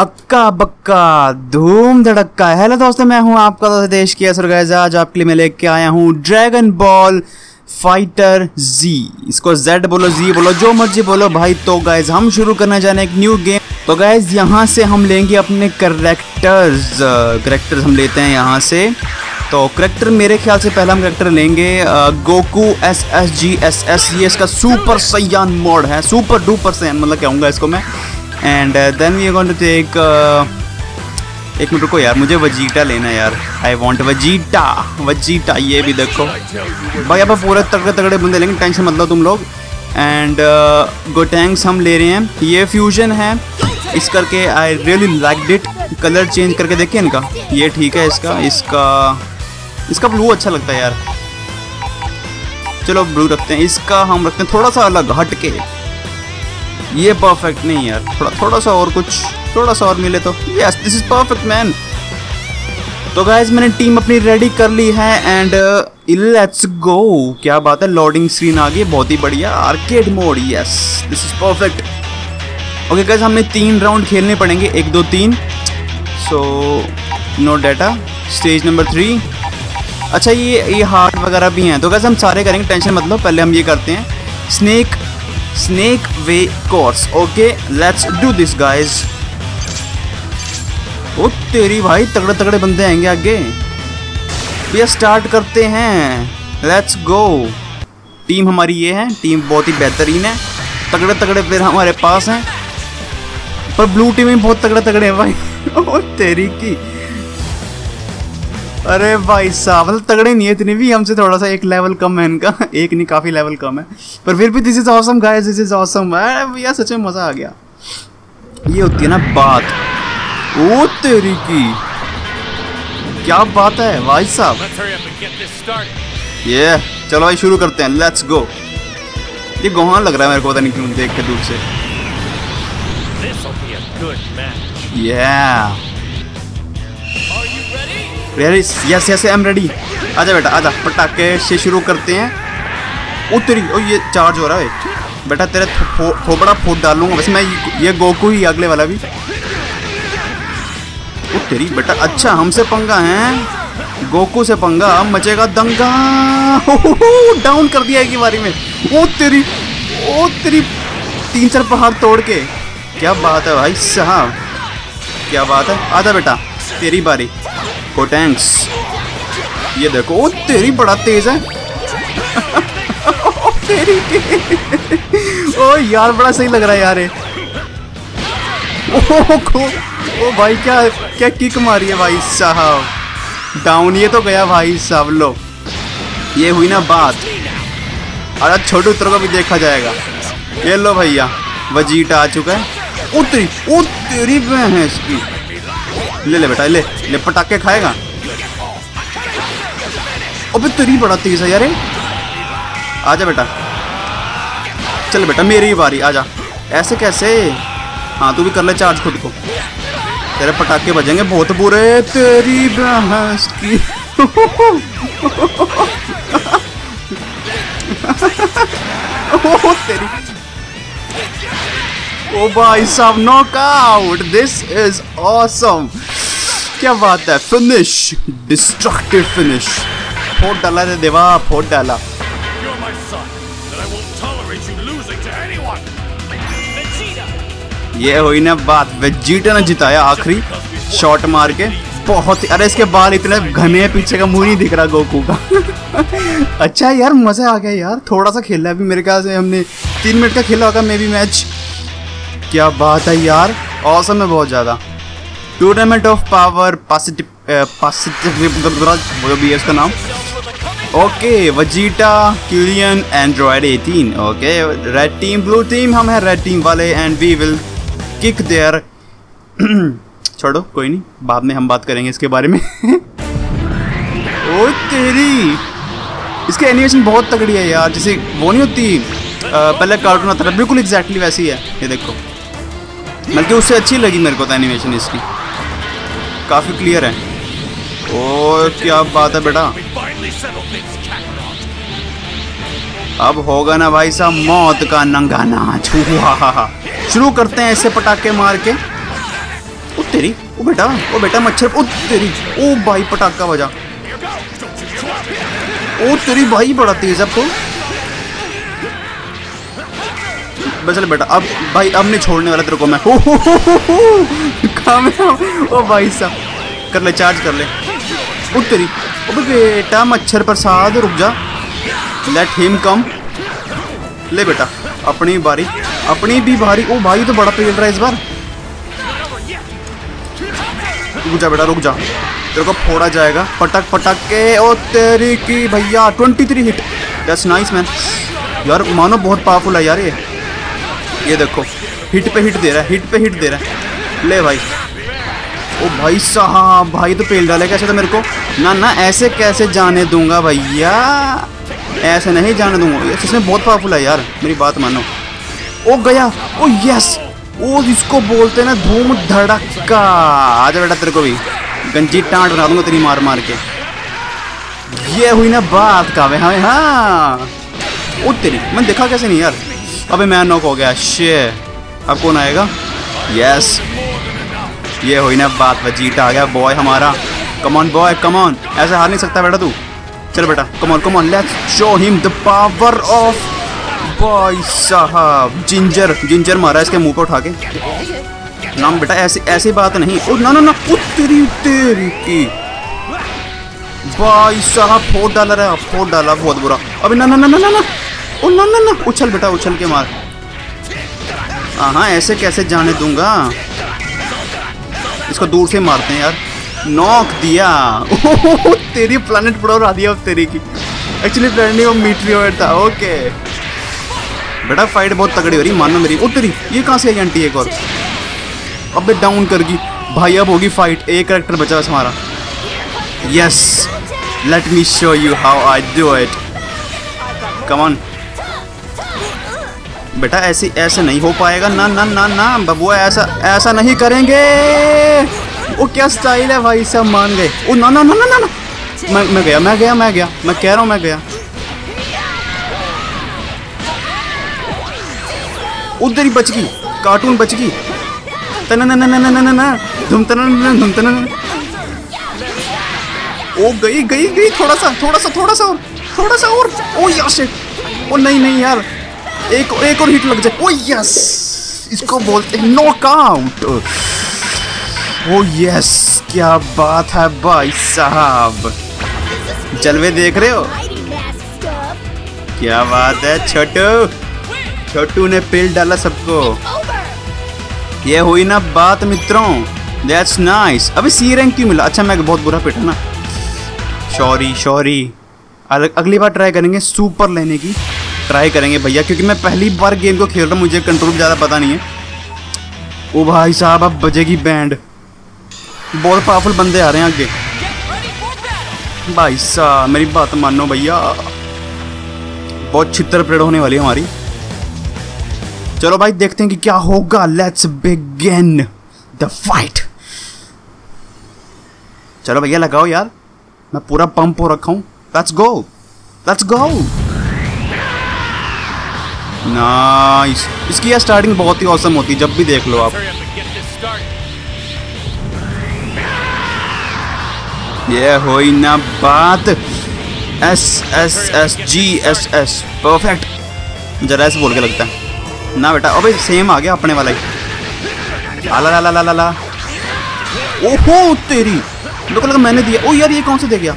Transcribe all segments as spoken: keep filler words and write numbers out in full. अक्का बक्का धूम धड़क्का। हेलो दोस्तों, मैं हूं आपका दोस्त देश की असर गैज। आज आपके लिए मैं लेके आया हूं ड्रैगन बॉल फाइटर जी। इसको जेड बोलो, जी बोलो, जो मर्जी बोलो भाई। तो गाइज हम शुरू करने जाने एक न्यू गेम। तो गाइज यहाँ से हम लेंगे अपने करेक्टर्स। करेक्टर्स हम लेते हैं यहाँ से। तो करेक्टर मेरे ख्याल से पहला हम करेक्टर लेंगे Goku S S G S S. ये इसका सुपर सयान मोड है, सुपर डुपर सयान मतलब कहूँगा इसको मैं। And then we are going to take, एक मिनट रुको यार, मुझे वेजीटा लेना है यार। I want Vegeta, Vegeta. ये भी देखो भाई, आप पूरे तगड़े तगड़े बंदे लेंगे, टेंशन मतलब तुम लोग। एंड गोटेंक्स हम ले रहे हैं, ये फ्यूजन है इस करके। I really like it. Colour change करके देखिए इनका, ये ठीक है। इसका इसका इसका ब्लू अच्छा लगता है यार, चलो ब्लू रखते हैं। इसका हम रखते हैं थोड़ा सा अलग हट के, ये परफेक्ट नहीं यार, थोड़ा थोड़ा सा और कुछ, थोड़ा सा और मिले तो। Yes, this is perfect man. तो गाइज मैंने टीम अपनी रेडी कर ली है एंड लेट्स गो। क्या बात है, लोडिंग स्क्रीन आ गई, बहुत ही बढ़िया। Arcade mode, yes this is perfect. Okay guys, हमें तीन राउंड खेलने पड़ेंगे, एक दो तीन। So no data, stage number three. अच्छा ये ये हार्ट वगैरह भी हैं, तो गाइज हम सारे करेंगे, टेंशन मतलब। पहले हम ये करते हैं snake snake way course. Okay let's do this guys. ओ तेरी भाई, तगड़े तगड़े बंदे आएंगे आगे। ये स्टार्ट करते हैं, लेट्स गो। टीम हमारी ये है, टीम बहुत ही बेहतरीन है, तगड़े तगड़े प्लेयर हमारे पास हैं। पर ब्लू टीम में बहुत तगड़े तगड़े हैं भाई। ओ तेरी की, अरे भाई साहब तगड़े नहीं है इतने भी, हमसे थोड़ा सा एक लेवल कम है इनका। एक नहीं, काफ़ी लेवल कम है, पर फिर भी this is awesome guys, this is awesome भैया, सच में मज़ा आ गया। ये होती है ना बात। ओ तेरी की, क्या बात है भाई साहब। ये चलो भाई शुरू करते हैं, लेट्स गो। ये गोहान लग रहा है मेरे को, पता नहीं क्यों देख के दूर से। Yeah. Yes yes I am ready. आजा बेटा आजा, पटाखे से शुरू करते हैं। उतरी, ओ ये चार्ज हो रहा है बेटा, तेरा थोपड़ा फूट डालूंगा। वैसे मैं ये गोकू ही, अगले वाला भी। उतरी बेटा, अच्छा हमसे पंगा है, गोकू से पंगा, मचेगा दंगा। डाउन कर दिया एक बारी में। ओ तेरी, ओ तेरी, तीन चार पहाड़ तोड़ के, क्या बात है भाई साहब, क्या बात है। आजा बेटा तेरी बारी। गोटेंक्स, ये देखो, ओ तेरी बड़ा तेज है। ओ तेरी ओ यार, बड़ा सही लग रहा है यार। ओ, ओ भाई क्या क्या किक मारी है भाई साहब। डाउन ये तो गया भाई साहब। लो ये हुई ना बात। अरे छोटे उत्तर को भी देखा जाएगा। ये लो भैया, वेजीटा आ चुका है। ओ तेरी, ओ तेरी में है इसकी। ले ले बेटा ले ले, पटाखे खाएगा। अबे तेरी बड़ा तेज है यार। आजा बेटा, चल बेटा मेरी बारी, आजा। ऐसे कैसे, हाँ तू भी कर ले चार्ज खुद को, तेरे पटाखे बजेंगे बहुत बुरे। तेरी बहस की। तेरी, ओ भाई साहब, नॉकआउट, दिस इज ऑसम। क्या बात है, फिनिश, डिस्ट्रक्टिव फिनिश। फोड़ डाला रे देवा, फोड़ डाला। ये हुई ना बात, वेजीटा ने जिताया आखिरी शॉट मार के। बहुत, अरे इसके बाल इतने घने, पीछे का मुंह नहीं दिख रहा गोकू का। अच्छा यार मजा आ गया यार, थोड़ा सा खेला अभी मेरे ख्याल से, हमने तीन मिनट का खेला होगा मे बी मैच। क्या बात है यार, ऑसम है बहुत ज़्यादा। Tournament of power, positive positive जो भी है उसका नाम। ओके वेजीटा, क्यूरियन, android eighteen. Okay red team, blue team, हम हैं रेड टीम वाले। And we will kick there. छोड़ो कोई नहीं, बाद में हम बात करेंगे इसके बारे में। ओ तेरी, इसकी एनिमेशन बहुत तगड़ी है यार, जैसे वो नहीं होती पहले कार्टून आता था, बिल्कुल एग्जैक्टली वैसी है। ये देखो, बल्कि उससे अच्छी लगी मेरे को तो एनिमेशन इसकी, काफ़ी क्लियर है। और क्या बात है बेटा, अब होगा ना भाई साहब मौत का नंगाना। शुरू करते हैं ऐसे पटाखे मार के। ओ तेरी, ओ बेटा, ओ बेटा मच्छर, ओ तेरी, ओ भाई पटाखा बजा, ओ तेरी भाई बड़ा तेज अब तो। बचल बेटा, अब भाई अब नहीं छोड़ने वाला तेरे को मैं। हो हो हो हो हो, कामयाब। ओ भाई साहब कर ले, चार्ज कर ले। ओ तेरी, ओ बेटा मच्छर प्रसाद, रुक जा, लेट हिम कम। ले बेटा अपनी बारी, अपनी भी भारी। ओ भाई तो बड़ा पेल रहा है इस बार। रुक जा बेटा, रुक जा, तेरे को फोड़ा जाएगा पटक पटक के। ओ तेरी की भैया, तेईस हिट, दैट्स नाइस मैन। यार मानो बहुत पावरफुल है यार ये। ये देखो हिट पे हिट दे रहा है, हिट पे हिट दे रहा है। ले भाई, ओ भाई साहब, भाई तो पेल डालेगा ऐसे तो मेरे को। ना ना ऐसे कैसे जाने दूंगा भैया, ऐसे नहीं जाने दूंगा। इसमें बहुत पावरफुल है यार, मेरी बात मानो। ओ गया, ओ यस, ओ इसको बोलते हैं ना धूम धड़का। आजा बेटा तेरे को भी गंजी टाँट बना दूंगा तेरी मार मार के। ये हुई ना बात का वे। हाँ हाँ, ओ तेरी, मैंने देखा कैसे नहीं यार। अबे मैं नॉक हो गया, शे। अब कौन आएगा? यस, ये हुई ना बात, वेजीटा आ गया बॉय हमारा। कमॉन बॉय कमॉन, ऐसे हार नहीं सकता बेटा तू। चल बेटा come on come on, let's show him the power of भाई साहब। जिंजर, जिंजर मारा इसके मुंह पर उठा के। नाम बेटा ऐसी ऐसी बात नहीं। ओ ना ना ना, ओ तेरी तेरी की भाई साहब, फोड़ डाला रहा, फोड़ डाला बहुत बुरा। अबे ना ना ना ना ना ना, ओ ना ना ना, उछल बेटा उछल के मार। हाँ ऐसे कैसे जाने दूंगा, इसको दूर से मारते हैं यार। नॉक दिया, ओ तेरी प्लानट पूरा उड़ा दिया। अब तेरी की एक्चुअली प्लानट नहीं, वो मीटरियोइड था। ओके बेटा फाइट बहुत तगड़ी हो रही मानो मेरी। ओ तेरी, ये कहाँ से आई आंटी एक और। अबे डाउन कर दी भाई, अब होगी फाइट। एक करैक्टर बचा बस हमारा। Yes, let me show you how I do it. Come on बेटा, ऐसे ऐसे नहीं हो पाएगा। ना ना ना ना बबुआ, ऐसा ऐसा नहीं करेंगे। ओ क्या स्टाइल है भाई साहब, मान गए। ओ ना ना ना ना ना, मैं मैं गया मैं गया मैं गया मैं कह रहा हूँ मैं गया। उधर ही बच गई, कार्टून बच गई। तना ना ना ना ना ना ना, धुम तना ना धुम तना ना। ओ गई गई गई, थोड़ा सा थोड़ा सा थोड़ा सा और थोड़ा सा और। ओ यार शिट, ओ नहीं नहीं यार, एक एक और हिट लग जाए। ओ यस, इसको बोलते हैं नॉकआउट। ओ यस, क्या बात है भाई साहब, जलवे देख रहे हो, क्या बात है। छोटू छोटू ने पेल डाला सबको। ये हुई ना बात मित्रों, दैट्स नाइस। अबे सी रैंक क्यों मिला? अच्छा मैं बहुत बुरा पिटा ना, सॉरी सॉरी। अगली बार ट्राई करेंगे सुपर लेने की, ट्राई करेंगे भैया, क्योंकि मैं पहली बार गेम को खेल रहा हूँ, मुझे कंट्रोल ज़्यादा पता नहीं है। ओ भाई साहब अब बजेगी बैंड, बहुत पावरफुल बंदे आ रहे हैं आगे। भाई साहब मेरी बात मानो भैया, बहुत छितर परेड होने वाली है हमारी। चलो भाई देखते हैं कि क्या होगा। Let's begin the fight. चलो भैया लगाओ यार, मैं पूरा पंप हो रखा हूं। Let's go let's go, nice. इसकी यार स्टार्टिंग बहुत ही ऑसम होती है, जब भी देख लो आप। ये हुई ना बात, S S S G S S perfect. जरा ऐसे बोल के लगता है ना बेटा। अबे सेम आ गया अपने वाला ही। आला ला ला ला ला ला, ओहो तेरी, मेरे को लगा मैंने दिया। ओ यार ये कौन से दे गया?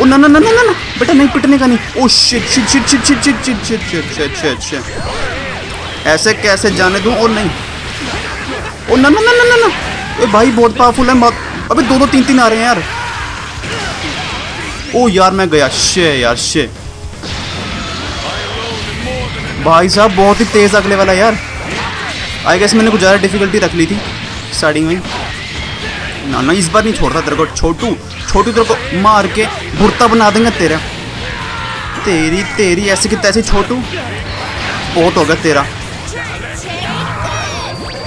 ओ ना ना ना ना ना बेटा, नहीं पिटने का नहीं। Oh shit shit shit shit shit shit shit shit shit shit shit shit, ऐसे कैसे जाने दूं? और नहीं, ओ ना ना ना ना ना, ए भाई बहुत पावरफुल है। अबे दो दो तीन तीन आ रहे हैं यार। ओ यार मैं गया, शे यार शे। भाई साहब बहुत ही तेज अगले वाला यार। आई गेस मैंने कुछ ज़्यादा डिफिकल्टी रख ली थी स्टार्टिंग में। ना ना इस बार नहीं छोड़ रहा तेरे को छोटू, छोटू तेरे को मार के भुर्ता बना देंगे तेरा। तेरी तेरी ऐसे कि तैसे छोटू, बहुत हो गया तेरा।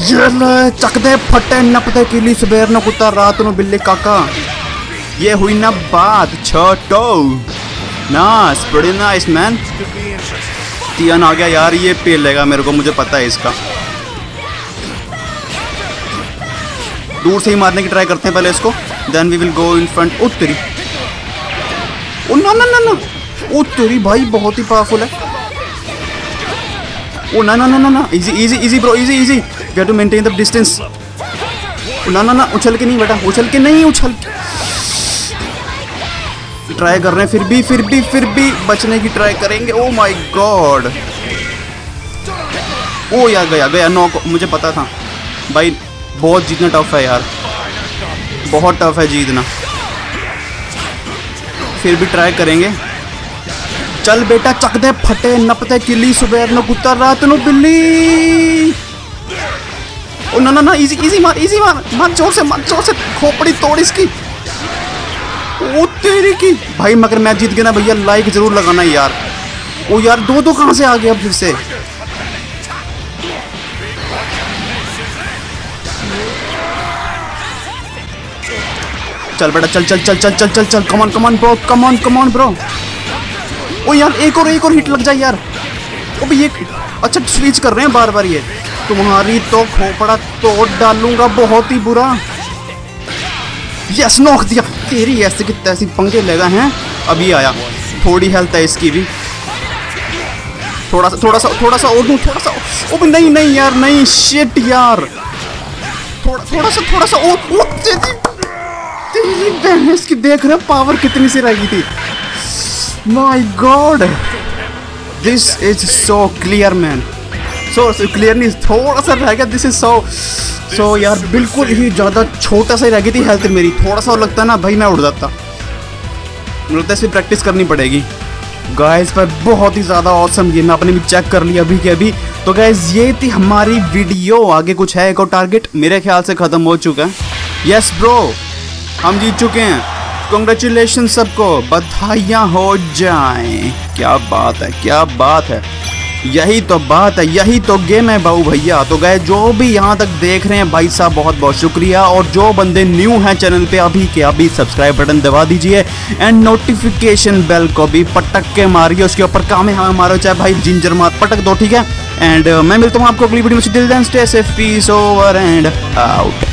ये चकदे फटे नपते किली, सुबेर न कुत्ता रात में बिल्ली काका। ये हुई ना बात छोटू, नाइस बड़ी नाइस मैन। आ गया यार, ये पेल लेगा मेरे को, मुझे पता है इसका। दूर से ही मारने की ट्राई करते हैं पहले इसको, then we will go in front. ओ तेरी, ओ ना ना ना ना, ओ तेरी भाई बहुत ही पावरफुल है। ओ ना ना ना ना ना, easy easy easy bro, easy easy, we have to maintain the distance. ओ ना ना ना, उछल के नहीं बेटा, उछल के नहीं, उछल के ट्राई कर रहे हैं, फिर भी फिर भी फिर भी बचने की ट्राई करेंगे। ओ माई गॉड, ओ यार गया गया, नॉक। मुझे पता था भाई, बहुत जीतना टफ है यार, बहुत टफ है जीतना, फिर भी ट्राई करेंगे। चल बेटा, चक दे फटे नपते किली, सुबह न कुत्ता रात नो बिल्ली। ओ ना ना ना, इजी इजी मार, इजी मार मार, जोर से मार, जोर से, खोपड़ी तोड़ इसकी। ओ तेरी की भाई, मगर मैच जीत गया ना भैया, लाइक जरूर लगाना यार। ओ यार दो दो कहाँ से आ गए अब फिर से। चल बेटा, चल चल चल चल चल चल चल, कमान कमान ब्रो, कमान कमान ब्रो। ओ यार एक और एक और हिट लग जाए यार। ओ भाई ये अच्छा स्विच कर रहे हैं बार बार, ये तुम्हारी तो खोपड़ा तोड़ डालूंगा बहुत ही बुरा। यस, नॉक दिया। तेरी ऐसे की तैसी पंखे लगा हैं। अभी आया, थोड़ी हेल्थ है इसकी भी, थोड़ा सा थोड़ा सा थोड़ा सा और दूं, थोड़ा सा। ओ भाई नहीं नहीं यार, नहीं, शिट यार, थोड़ा थोड़ा सा थोड़ा सा और। इसकी देख रहे पावर कितनी सी रही थी। My god, this is so clear man, so clear नहीं, थोड़ा सा रह गया। दिस इज सो सो यार, बिल्कुल ही ज़्यादा छोटा सा ही रह गई थी हेल्थ मेरी। थोड़ा सा और लगता ना भाई, मैं उड़ जाता। मुझे लगता है इसमें प्रैक्टिस करनी पड़ेगी गाइस। पर बहुत ही ज़्यादा ऑसम गेम, मैं अपने भी चेक कर लिया अभी के अभी। तो गाइस ये थी हमारी वीडियो। आगे कुछ है एक और टारगेट, मेरे ख्याल से ख़त्म हो चुका है। यस ब्रो, हम जीत चुके हैं, कॉन्ग्रेचुलेशन सबको, बधाइयाँ हो जाएं। क्या बात है, क्या बात है, यही तो बात है, यही तो गेम है बाबू भैया। तो गए जो भी यहाँ तक देख रहे हैं भाई साहब, बहुत बहुत शुक्रिया। और जो बंदे न्यू हैं चैनल पे, अभी के अभी सब्सक्राइब बटन दबा दीजिए एंड नोटिफिकेशन बेल को भी पटक के मारिए, उसके ऊपर काम है हाँ मारो, चाहे भाई जिंजर मार पटक दो, ठीक है। एंड मैं मिलता हूँ आपको अगली वीडियो में। Till then stay safe, peace over and out.